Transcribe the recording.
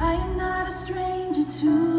I'm not a stranger to